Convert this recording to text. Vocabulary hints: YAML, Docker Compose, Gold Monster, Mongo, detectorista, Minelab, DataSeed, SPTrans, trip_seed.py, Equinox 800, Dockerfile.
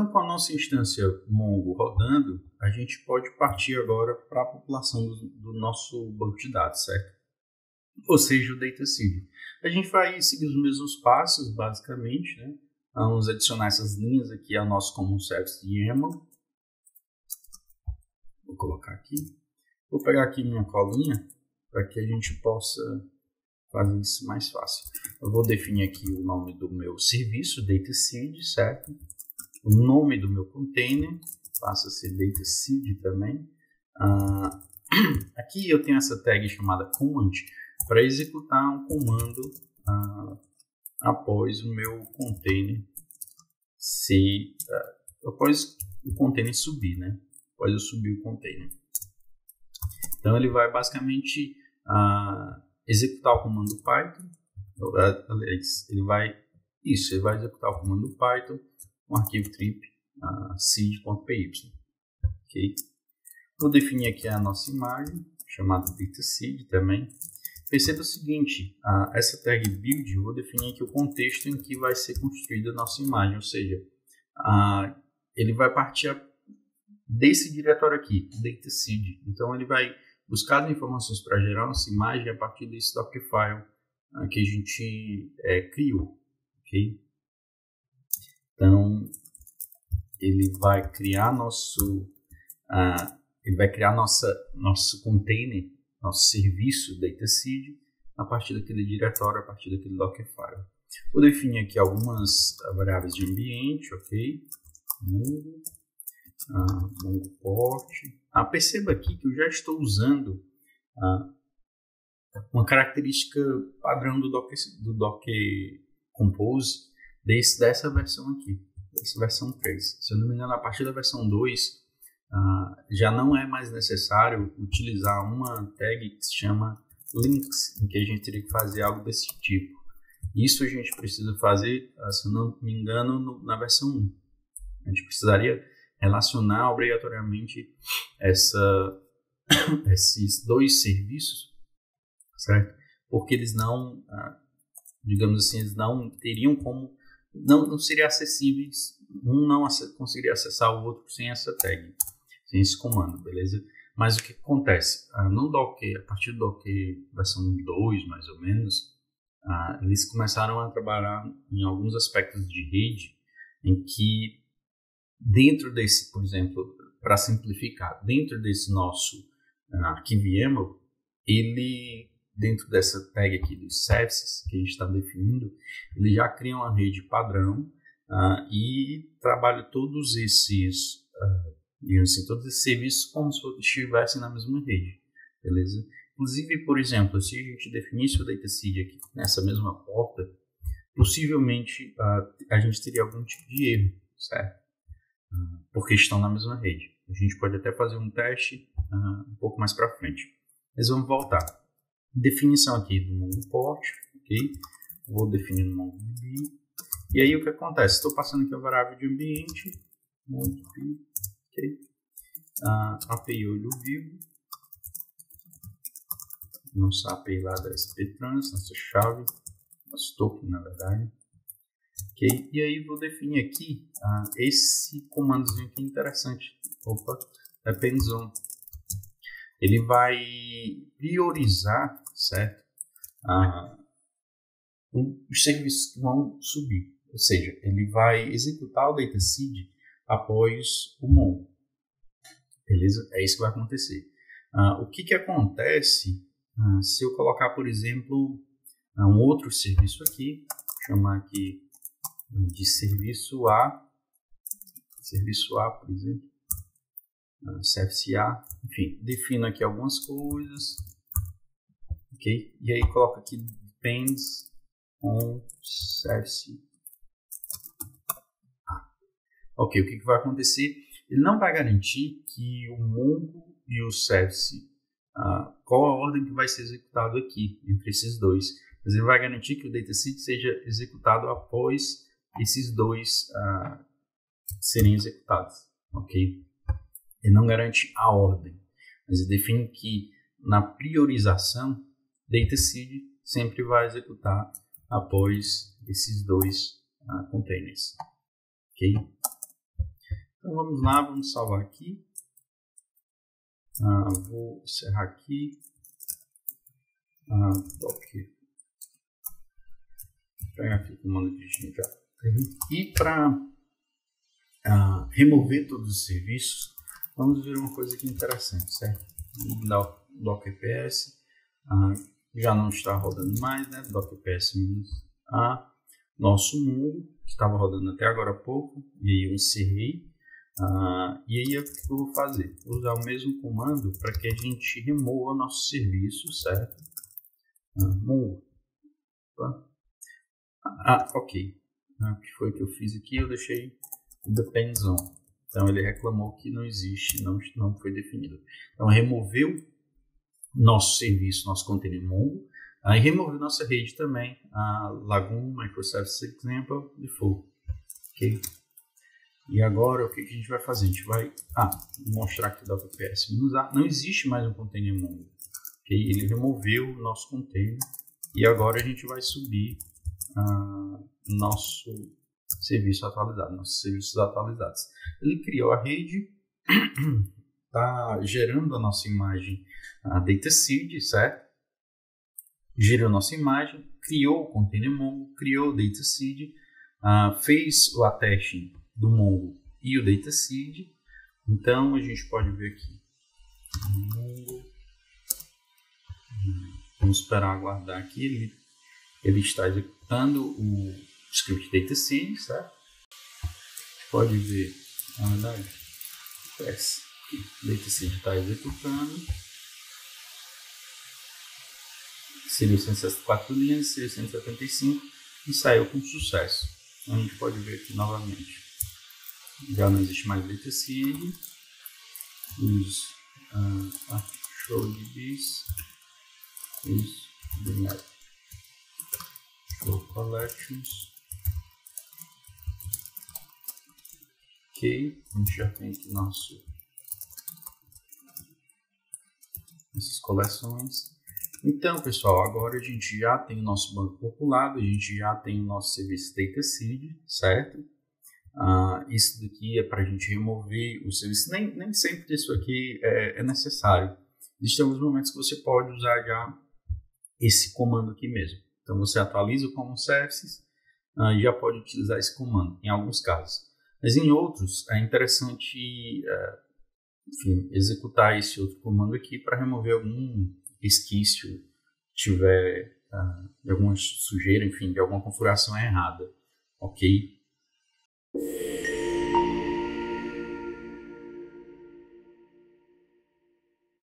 Então, com a nossa instância Mongo rodando, a gente pode partir agora para a população do nosso banco de dados, certo? Ou seja, o DataSeed. A gente vai seguir os mesmos passos, basicamente, né? Vamos adicionar essas linhas aqui ao nosso Common Service de YAML. Vou colocar aqui. Vou pegar aqui minha colinha para que a gente possa fazer isso mais fácil. Eu vou definir aqui o nome do meu serviço, DataSeed, certo? O nome do meu container, passa a ser DataSeed também. Aqui eu tenho essa tag chamada command para executar um comando após o meu container após o container subir, né? Após eu subir o container. Então ele vai basicamente executar o comando Python. Ele vai executar o comando Python com o arquivo trip_seed.py. Ok? Vou definir aqui a nossa imagem, chamada DataSeed também. Perceba o seguinte, essa tag build, eu vou definir aqui o contexto em que vai ser construída a nossa imagem, ou seja, ele vai partir desse diretório aqui, DataSeed. Então ele vai buscar as informações para gerar nossa imagem a partir desse Dockerfile que a gente criou, ok? Então ele vai criar nosso container, nosso serviço DataSeed a partir daquele diretório, a partir daquele Dockerfile. Vou definir aqui algumas variáveis de ambiente, ok? Mongo, Mongo port. Perceba aqui que eu já estou usando uma característica padrão do Docker Compose dessa versão aqui, dessa versão 3. Se eu não me engano, a partir da versão 2, já não é mais necessário utilizar uma tag que se chama links, em que a gente teria que fazer algo desse tipo. Isso a gente precisa fazer, se eu não me engano, na versão 1. A gente precisaria relacionar obrigatoriamente esses dois serviços, certo? Porque eles não, digamos assim, eles não teriam como, não seriam acessíveis, um não conseguiria acessar o outro sem essa tag, sem esse comando, beleza? Mas o que acontece? No Docker, a partir do Docker versão 2, mais ou menos, eles começaram a trabalhar em alguns aspectos de rede, em que dentro desse, por exemplo, para simplificar, dentro desse nosso arquivo YAML, dentro dessa tag aqui dos services que a gente está definindo, ele já cria uma rede padrão e trabalha todos esses, todos esses serviços como se estivessem na mesma rede, beleza? Inclusive, por exemplo, se a gente definisse o DataSeed aqui nessa mesma porta, possivelmente a gente teria algum tipo de erro, certo? Porque estão na mesma rede. A gente pode até fazer um teste um pouco mais para frente. Mas vamos voltar. Definição aqui do Mongo port, ok? Vou definir no MongoDB. E aí o que acontece? Estou passando aqui a variável de ambiente, MongoDB, ok? API olho vivo, nossa API lá da SPTrans, nossa chave, nosso token na verdade. Okay. E aí vou definir aqui esse comandozinho aqui interessante. Opa, é penzão. Ele vai priorizar, certo? Os serviços que vão subir. Ou seja, ele vai executar o DataSeed após o Mongo. Beleza? É isso que vai acontecer. O que acontece se eu colocar, por exemplo, um outro serviço aqui. Vou chamar aqui de serviço A, por exemplo, service A, enfim, defino aqui algumas coisas, ok? E aí coloco aqui depends on service A. Ok, o que vai acontecer? Ele não vai garantir que o Mongo e o service, qual a ordem que vai ser executado aqui, entre esses dois, mas ele vai garantir que o DataSeed seja executado após esses dois serem executados, ok? Ele não garante a ordem, mas ele define que na priorização, DataSeed sempre vai executar após esses dois containers, ok? Então vamos lá, vamos salvar aqui. Vou encerrar aqui. Docker. Vou pegar aqui o comando de já. E para remover todos os serviços, vamos ver uma coisa aqui interessante, certo? Vamos dar o docker-ps, já não está rodando mais, né? Docker-ps-a, nosso Mongo, que estava rodando até agora há pouco, e eu encerrei. E aí o que eu vou fazer? Vou usar o mesmo comando para que a gente remova nosso serviço, certo? Mongo. Ok. O que foi que eu fiz aqui? Eu deixei depends on. Então ele reclamou que não existe, não foi definido. Então removeu nosso serviço, nosso container Mongo. Aí removeu nossa rede também, a Lagoon, Microservice Example, default. Ok? E agora o que a gente vai fazer? A gente vai mostrar aqui da WPS-A. Não existe mais um container Mongo. Okay? Ele removeu o nosso container. E agora a gente vai subir nosso serviço atualizado, nossos serviços atualizados. Ele criou a rede, está gerando a nossa imagem, a DataSeed, certo? Gerou a nossa imagem, criou o container Mongo, criou o DataSeed, fez o attaching do Mongo e o DataSeed. Então a gente pode ver aqui. Vamos esperar aguardar aqui. Ele está executando o script DataSeed, certo? Pode ver, na verdade, o DataSeed está executando. Seria 164 linhas, seria 175 e saiu com sucesso. Então a gente pode ver aqui novamente. Já não existe mais DataSeed. Os show de bis. Os binary. Collections. Ok, a gente já tem aqui nossas coleções. Então pessoal, agora a gente já tem o nosso banco populado, a gente já tem o nosso serviço DataSeed, certo? Isso daqui é para a gente remover o serviço, nem sempre isso aqui é necessário. Existem alguns momentos que você pode usar já esse comando aqui mesmo. Então você atualiza o Common Services e já pode utilizar esse comando, em alguns casos. Mas em outros, é interessante executar esse outro comando aqui para remover algum resquício, tiver alguma sujeira, enfim, de alguma configuração errada, ok?